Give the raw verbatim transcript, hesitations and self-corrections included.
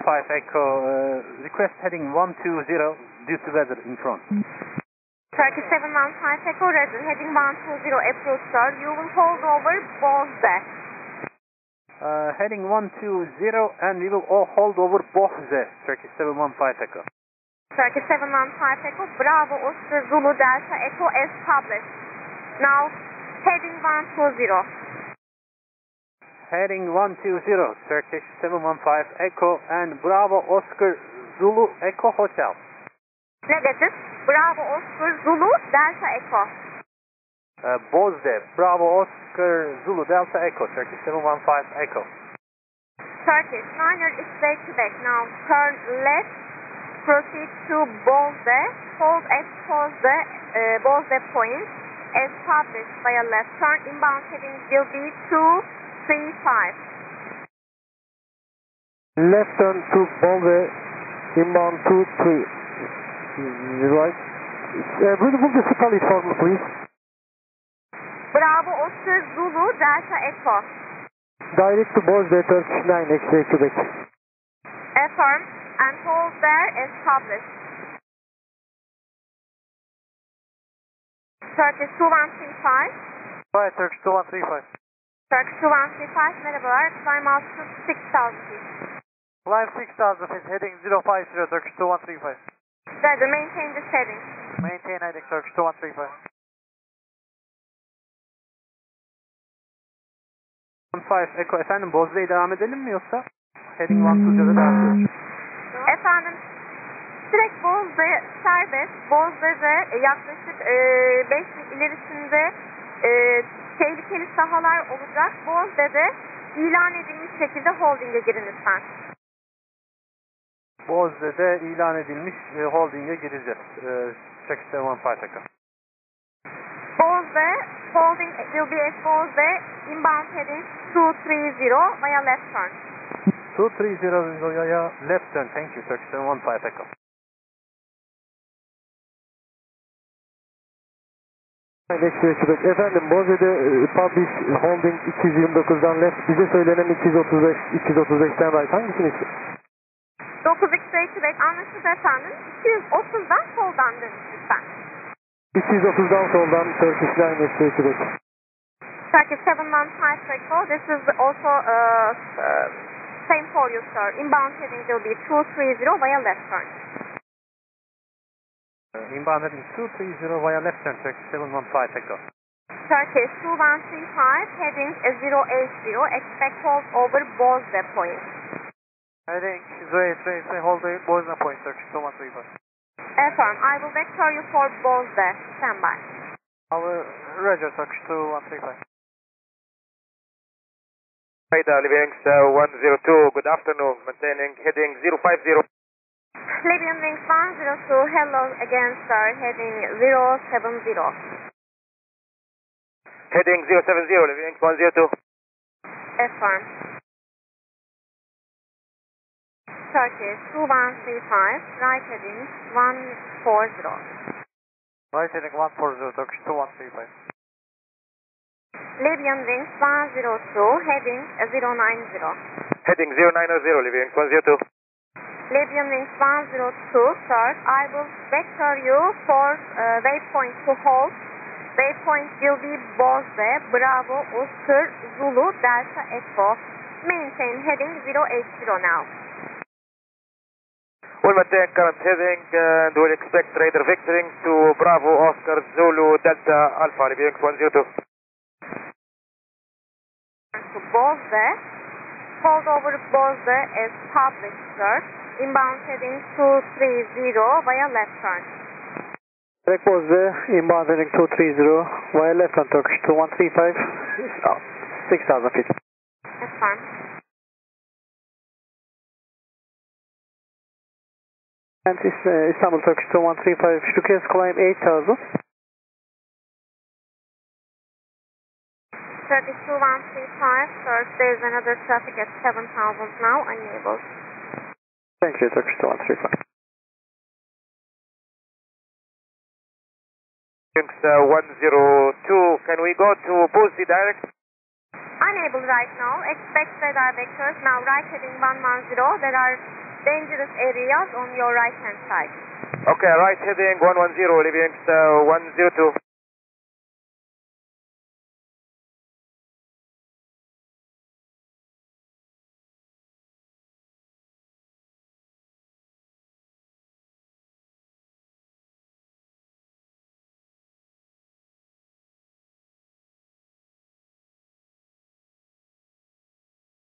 five Echo, uh, request heading one two zero due to weather in front. Turkish seven one five Echo, heading one two zero approach, sir. You will hold over Bozde. Uh, heading one two zero and we will all hold over Bozde, Turkish seven one five Echo. Turkish seven one five Echo, Bravo, Oscar, Zulu, Delta, Echo as published. Now, heading one two zero. Heading one two zero, Turkish seven one five Echo and Bravo Oscar Zulu Echo Hotel. Negative, Bravo Oscar Zulu Delta Echo. Uh, Bozde, Bravo Oscar Zulu Delta Echo, Turkish seven one five Echo. Turkish Niner is back to back now. Turn left, proceed to Bozde, hold at Bozde, uh, Bozde point as published by a left turn. Inbound heading will be to C five. Left turn to Bozde, inbound two three. Right. Uh, will you spell it for me, please? Bravo Oscar Zulu Delta Echo. Direct to Bozde, Turkish nine, X-ray Quebec. Affirm and hold there as published. Turkish two one three five. Right, Turkish two one three five. Turkish two one three five, merhabalar, climb altitude six thousand feet. Climb six thousand feet, heading zero five zero, Turkish two one three five. Roger, maintain this heading. Maintain heading, Turkish two one three five. on five Echo, efendim Bozde'ye devam edelim mi yoksa? Heading one two zero'da devam edelim. Efendim, direkt Bozde serbest, Bozde'de yaklaşık e, beş mil ilerisinde e, tehlikeli sahalar olacak. Bozde'de ilan edilmiş şekilde holdinge girin lütfen. Bozde'de ilan edilmiş e, holdinge gireceğiz. sekiz on beş dakika. Bozde, holding will be at Bozde, inbound heading two three zero via left turn. two three zero via left turn, thank you, sekiz on beş dakika. Efendim Bozde'de e, publish holding iki yüz yirmi dokuz'dan left, bize söylenen iki yüz otuz beş'ten right, hangisini istiyor? dokuz X-ray anlaşıldı efendim, iki yüz otuz'dan soldan dönüş lütfen. iki yüz otuz'dan soldan Turkish Line X-ray Quebec. Turkish seven one five Echo, this is also uh, uh, same for you sir, inbound heading will be two three zero via left turn. Inbound heading two three zero via left turn, Turkish seven one five Echo. Turkish two one three five, heading zero eight zero, expect hold over Bozde point. Heading zero eight zero, hold over Bozde point, Turkish two one three five. Affirm, I will vector you for Bozde, stand by. Our Roger, Turkish two one three five. Hi there, Libyan Wings one zero two, good afternoon, maintaining heading zero five zero. Libyan Wings one zero two, hello again sir, heading zero seven zero. Heading zero seven zero, Libyan Wings one zero two. Affirm. Turkish two one three five, right heading one four zero. Right heading one four zero, Turkish two one three five. Libyan Wings one zero two, heading zero nine zero. Heading zero nine zero, Libyan Wings one zero two. Libyan Wings one zero two, sir, I will vector you for uh, waypoint to hold. Waypoint will be Bozde, Bravo, Oscar, Zulu, Delta, Echo. Maintain heading zero eight zero now. We'll maintain current heading and we'll expect radar vectoring to Bravo, Oscar, Zulu, Delta, Alpha, Libyan Wings one zero two. To Bozde, hold over Bozde as published, sir. Inbound heading two three zero via left turn. Direct Bozde, inbound heading two three zero via left turn, Turkish two one three five, oh, six thousand feet. That's fine. And this, uh, İstanbul Turkish two one three five, request climb eight thousand. Turkish two one three five, sir, there is another traffic at seven thousand now, unable. Thank you, Turkish two one three five. one zero two, can we go to Bozde direct? Unable right now, expect radar vectors. Now right heading one one zero, there are dangerous areas on your right hand side. Okay, right heading one one zero, Libyan Wings uh, one zero two.